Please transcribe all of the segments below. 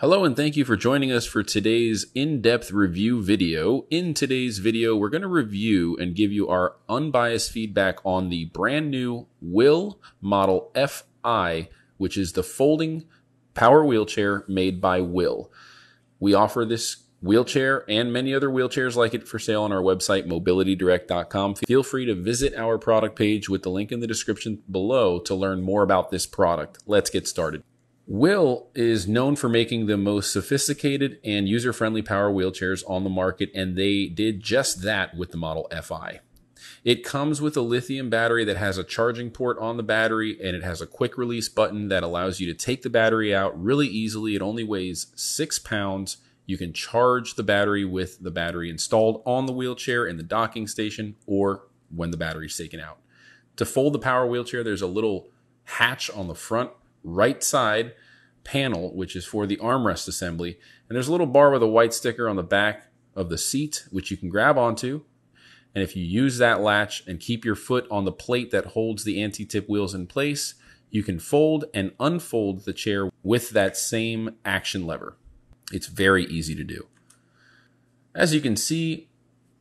Hello and thank you for joining us for today's in-depth review video. In today's video, we're going to review and give you our unbiased feedback on the brand new Whill Model Fi, which is the folding power wheelchair made by Whill. We offer this wheelchair and many other wheelchairs like it for sale on our website, mobilitydirect.com. Feel free to visit our product page with the link in the description below to learn more about this product. Let's get started. Whill is known for making the most sophisticated and user-friendly power wheelchairs on the market, and they did just that with the Model Fi. It comes with a lithium battery that has a charging port on the battery, and it has a quick release button that allows you to take the battery out really easily. It only weighs 6 pounds. You can charge the battery with the battery installed on the wheelchair in the docking station or when the battery is taken out. To fold the power wheelchair, there's a little hatch on the front right side panel, which is for the armrest assembly, and there's a little bar with a white sticker on the back of the seat which you can grab onto, and if you use that latch and keep your foot on the plate that holds the anti-tip wheels in place, you can fold and unfold the chair with that same action lever. It's very easy to do. As you can see,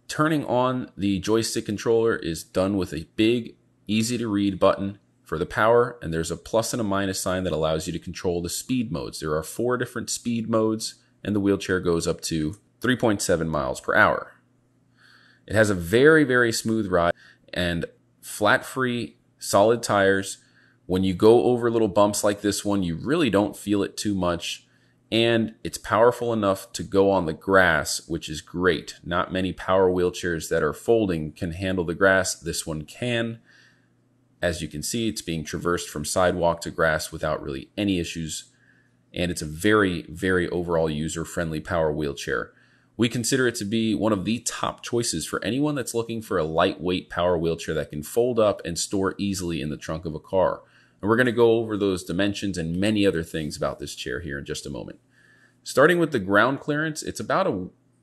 turning on the joystick controller is done with a big, easy to read button for the power, and there's a plus and a minus sign that allows you to control the speed modes. There are 4 different speed modes, and the wheelchair goes up to 3.7 miles per hour. It has a very, very smooth ride and flat-free, solid tires. When you go over little bumps like this one, you really don't feel it too much, and it's powerful enough to go on the grass, which is great. Not many power wheelchairs that are folding can handle the grass. This one can. As you can see, it's being traversed from sidewalk to grass without really any issues. And it's a very, very overall user-friendly power wheelchair. We consider it to be one of the top choices for anyone that's looking for a lightweight power wheelchair that can fold up and store easily in the trunk of a car. And we're going to go over those dimensions and many other things about this chair here in just a moment. Starting with the ground clearance, it's about a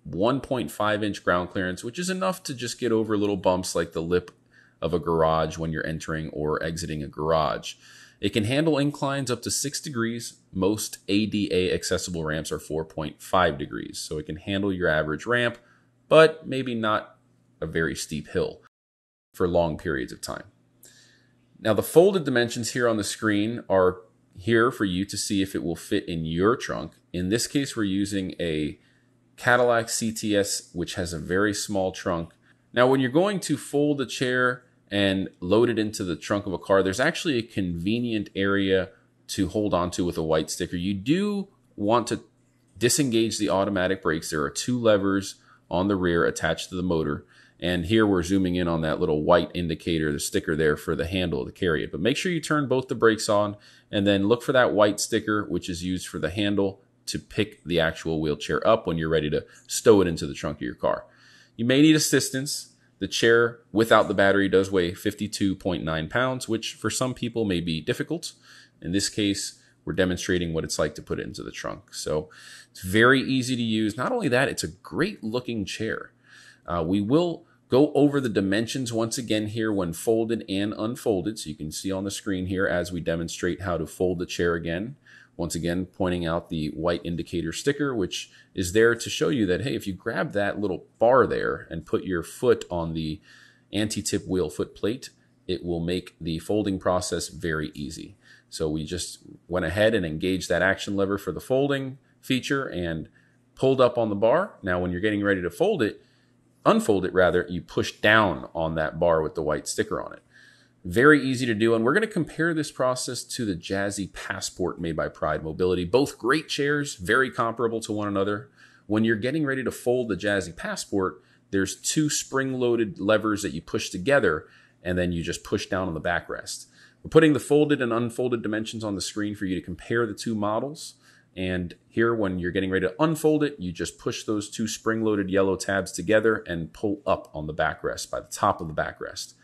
1.5 inch ground clearance, which is enough to just get over little bumps like the lip of a garage when you're entering or exiting a garage. It can handle inclines up to 6 degrees. Most ADA accessible ramps are 4.5 degrees, so it can handle your average ramp, but maybe not a very steep hill for long periods of time. Now the folded dimensions here on the screen are here for you to see if it will fit in your trunk. In this case, we're using a Cadillac CTS, which has a very small trunk. Now, when you're going to fold the chair and load it into the trunk of a car, there's actually a convenient area to hold onto with a white sticker. You do want to disengage the automatic brakes. There are 2 levers on the rear attached to the motor. And here we're zooming in on that little white indicator, the sticker there for the handle to carry it. But make sure you turn both the brakes on and then look for that white sticker, which is used for the handle to pick the actual wheelchair up when you're ready to stow it into the trunk of your car. You may need assistance. The chair without the battery does weigh 52.9 pounds, which for some people may be difficult. In this case, we're demonstrating what it's like to put it into the trunk. So it's very easy to use. Not only that, it's a great looking chair. We will go over the dimensions once again here when folded and unfolded. So you can see on the screen here as we demonstrate how to fold the chair again. Once again, pointing out the white indicator sticker, which is there to show you that, hey, if you grab that little bar there and put your foot on the anti-tip wheel foot plate, it will make the folding process very easy. So we just went ahead and engaged that action lever for the folding feature and pulled up on the bar. Now, when you're getting ready to fold it, unfold it rather, you push down on that bar with the white sticker on it. Very easy to do, and we're going to compare this process to the Jazzy Passport made by Pride Mobility. Both great chairs, very comparable to one another. When you're getting ready to fold the Jazzy Passport, there's 2 spring-loaded levers that you push together, and then you just push down on the backrest. We're putting the folded and unfolded dimensions on the screen for you to compare the 2 models. And here, when you're getting ready to unfold it, you just push those 2 spring-loaded yellow tabs together and pull up on the backrest by the top of the backrest.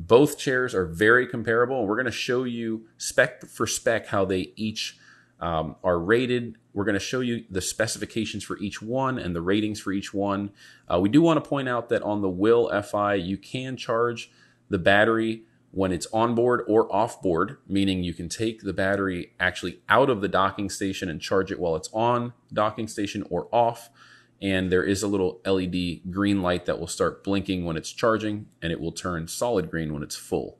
Both chairs are very comparable, and we're going to show you spec for spec how they each are rated. We're going to show you the specifications for each one and the ratings for each one. We do want to point out that on the Whill Fi, you can charge the battery when it's onboard or offboard, meaning you can take the battery actually out of the docking station and charge it while it's on the docking station or off. And there is a little LED green light that will start blinking when it's charging, and it will turn solid green when it's full.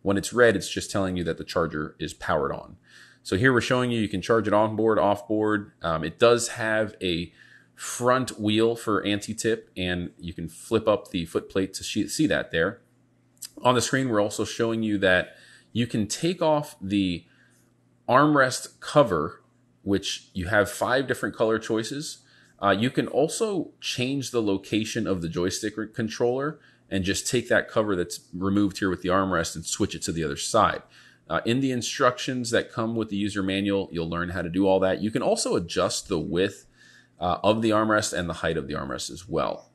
When it's red, it's just telling you that the charger is powered on. So here we're showing you, you can charge it onboard, offboard. It does have a front wheel for anti-tip, and you can flip up the foot plate to see that there. On the screen, we're also showing you that you can take off the armrest cover, which you have 5 different color choices. You can also change the location of the joystick controller and just take that cover that's removed here with the armrest and switch it to the other side. In the instructions that come with the user manual, you'll learn how to do all that. You can also adjust the width of the armrest and the height of the armrest as well.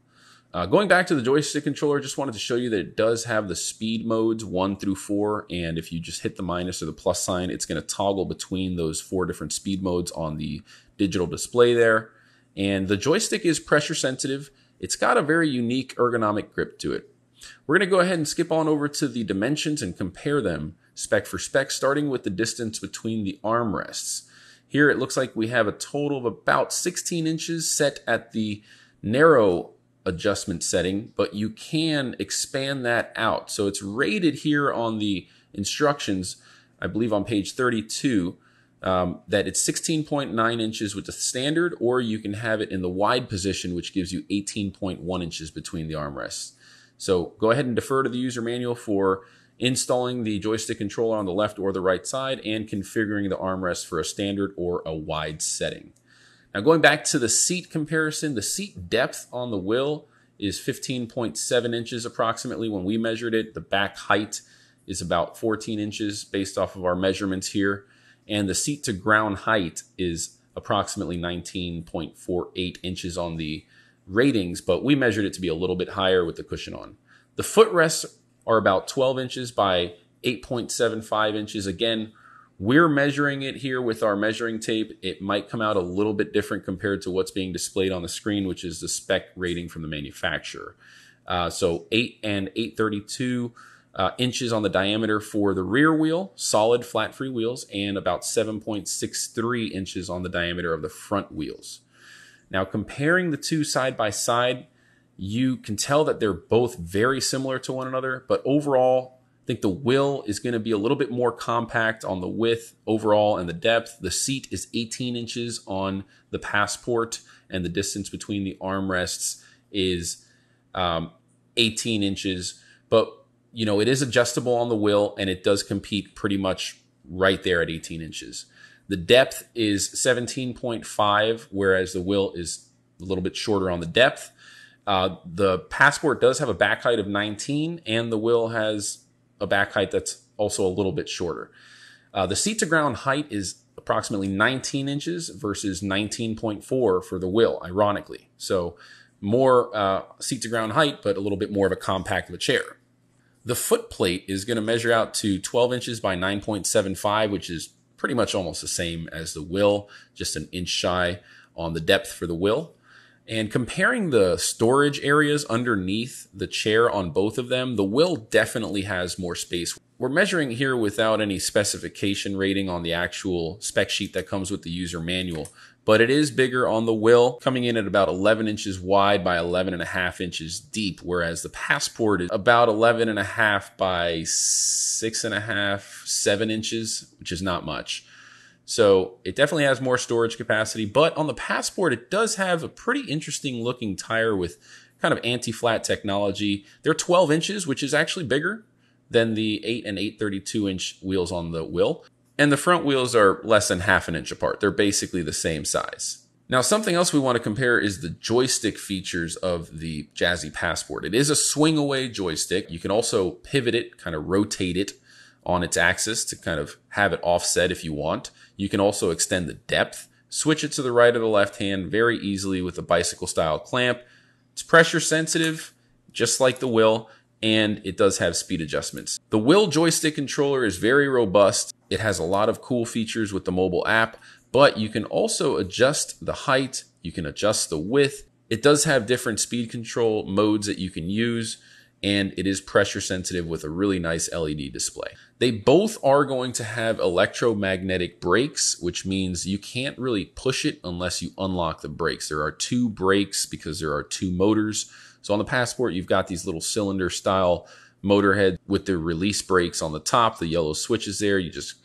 Going back to the joystick controller, just wanted to show you that it does have the speed modes 1 through 4. And if you just hit the minus or the plus sign, it's going to toggle between those 4 different speed modes on the digital display there. And the joystick is pressure sensitive. It's got a very unique ergonomic grip to it. We're going to go ahead and skip on over to the dimensions and compare them spec for spec, starting with the distance between the armrests. Here it looks like we have a total of about 16 inches set at the narrow adjustment setting, but you can expand that out. So it's rated here on the instructions, I believe on page 32, that it's 16.9 inches with the standard, or you can have it in the wide position, which gives you 18.1 inches between the armrests. So go ahead and defer to the user manual for installing the joystick controller on the left or the right side and configuring the armrest for a standard or a wide setting. Now going back to the seat comparison, the seat depth on the Whill is 15.7 inches approximately when we measured it. The back height is about 14 inches based off of our measurements here. And the seat to ground height is approximately 19.48 inches on the ratings, but we measured it to be a little bit higher with the cushion on. The footrests are about 12 inches by 8.75 inches. Again, we're measuring it here with our measuring tape. It might come out a little bit different compared to what's being displayed on the screen, which is the spec rating from the manufacturer. So 8 and 832 inches on the diameter for the rear wheel, solid flat free wheels, and about 7.63 inches on the diameter of the front wheels. Now comparing the two side by side, you can tell that they're both very similar to one another, but overall, I think the Whill is going to be a little bit more compact on the width overall and the depth. The seat is 18 inches on the Passport, and the distance between the armrests is 18 inches. But you know, it is adjustable on the Whill, and it does compete pretty much right there at 18 inches. The depth is 17.5, whereas the Whill is a little bit shorter on the depth. The Passport does have a back height of 19, and the Whill has a back height that's also a little bit shorter. The seat to ground height is approximately 19 inches versus 19.4 for the Whill, ironically. So more seat to ground height, but a little bit more of a compact of a chair. The foot plate is going to measure out to 12 inches by 9.75, which is pretty much almost the same as the Whill, just an inch shy on the depth for the Whill. And comparing the storage areas underneath the chair on both of them, the Whill definitely has more space. We're measuring here without any specification rating on the actual spec sheet that comes with the user manual, but it is bigger on the Whill, coming in at about 11 inches wide by 11.5 inches deep, whereas the Passport is about 11.5 by 6.5, 7 inches, which is not much. So it definitely has more storage capacity, but on the Passport, it does have a pretty interesting looking tire with kind of anti-flat technology. They're 12 inches, which is actually bigger than the 8 and 832 inch wheels on the Whill. And the front wheels are less than half an inch apart. They're basically the same size. Now, something else we want to compare is the joystick features of the Jazzy Passport. It is a swing away joystick. You can also pivot it, kind of rotate it on its axis to kind of have it offset if you want. You can also extend the depth, switch it to the right or the left hand very easily with a bicycle style clamp. It's pressure sensitive, just like the Whill, and it does have speed adjustments. The Whill joystick controller is very robust. It has a lot of cool features with the mobile app, but you can also adjust the height, you can adjust the width. It does have different speed control modes that you can use. and it is pressure sensitive with a really nice LED display. They both are going to have electromagnetic brakes, which means you can't really push it unless you unlock the brakes. There are two brakes because there are two motors. So on the Passport, you've got these little cylinder style motorhead with the release brakes on the top, the yellow switches there. You just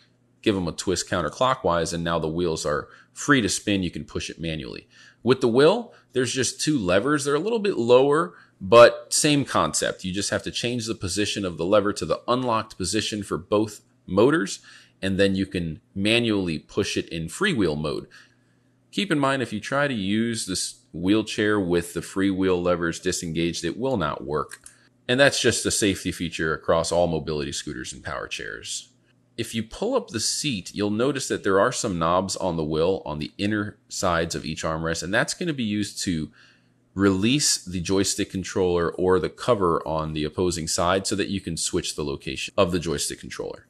give them a twist counterclockwise and now the wheels are free to spin. You can push it manually. With the Whill, there's just two levers. They're a little bit lower, but same concept. You just have to change the position of the lever to the unlocked position for both motors, and then you can manually push it in freewheel mode. Keep in mind, if you try to use this wheelchair with the freewheel levers disengaged, it will not work. And that's just a safety feature across all mobility scooters and power chairs. If you pull up the seat, you'll notice that there are some knobs on the Whill on the inner sides of each armrest, and that's going to be used to release the joystick controller or the cover on the opposing side so that you can switch the location of the joystick controller.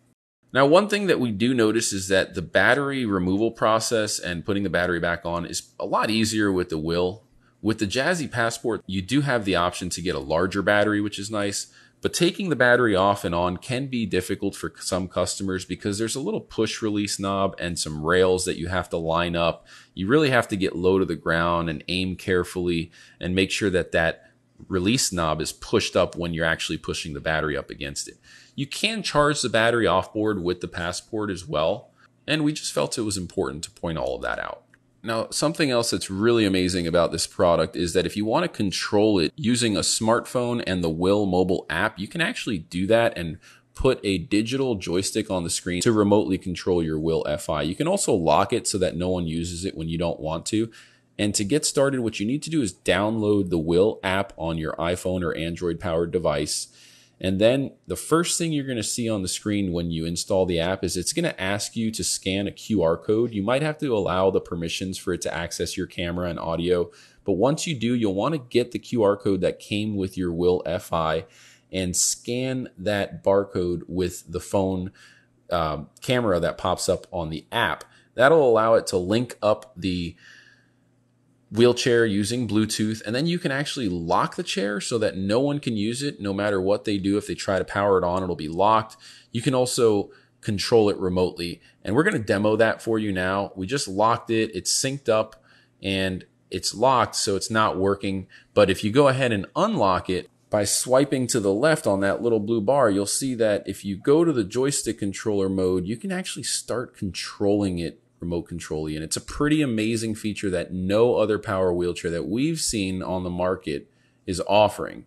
Now, one thing that we do notice is that the battery removal process and putting the battery back on is a lot easier with the Whill. With the Jazzy Passport, you do have the option to get a larger battery, which is nice, but taking the battery off and on can be difficult for some customers because there's a little push release knob and some rails that you have to line up. You really have to get low to the ground and aim carefully and make sure that that release knob is pushed up when you're actually pushing the battery up against it. You can charge the battery offboard with the Passport as well, and we just felt it was important to point all of that out. Now, something else that's really amazing about this product is that if you want to control it using a smartphone and the Whill mobile app, you can actually do that and put a digital joystick on the screen to remotely control your Whill Fi. You can also lock it so that no one uses it when you don't want to. And to get started, what you need to do is download the Whill app on your iPhone or Android-powered device. And then the first thing you're going to see on the screen when you install the app is it's going to ask you to scan a QR code. You might have to allow the permissions for it to access your camera and audio. But once you do, you'll want to get the QR code that came with your Whill Fi and scan that barcode with the phone camera that pops up on the app. That'll allow it to link up the wheelchair using Bluetooth, and then you can actually lock the chair so that no one can use it no matter what they do. If they try to power it on, it'll be locked. You can also control it remotely, and we're going to demo that for you now. We just locked it. It's synced up and it's locked, so it's not working. But if you go ahead and unlock it by swiping to the left on that little blue bar, you'll see that if you go to the joystick controller mode, you can actually start controlling it remote controlly, and it's a pretty amazing feature that no other power wheelchair that we've seen on the market is offering.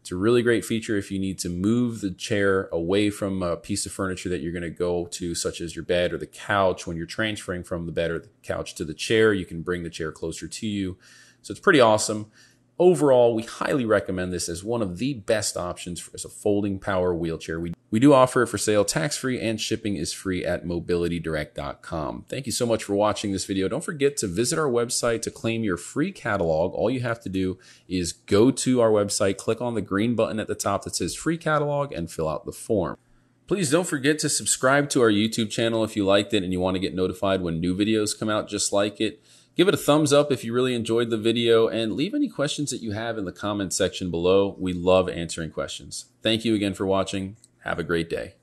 It's a really great feature if you need to move the chair away from a piece of furniture that you're going to go to, such as your bed or the couch. When you're transferring from the bed or the couch to the chair, you can bring the chair closer to you. So it's pretty awesome. Overall, we highly recommend this as one of the best options as a folding power wheelchair. We do offer it for sale tax-free, and shipping is free at mobilitydirect.com. Thank you so much for watching this video. Don't forget to visit our website to claim your free catalog. All you have to do is go to our website, click on the green button at the top that says free catalog, and fill out the form. Please don't forget to subscribe to our YouTube channel if you liked it and you want to get notified when new videos come out just like it. Give it a thumbs up if you really enjoyed the video, and leave any questions that you have in the comments section below. We love answering questions. Thank you again for watching. Have a great day.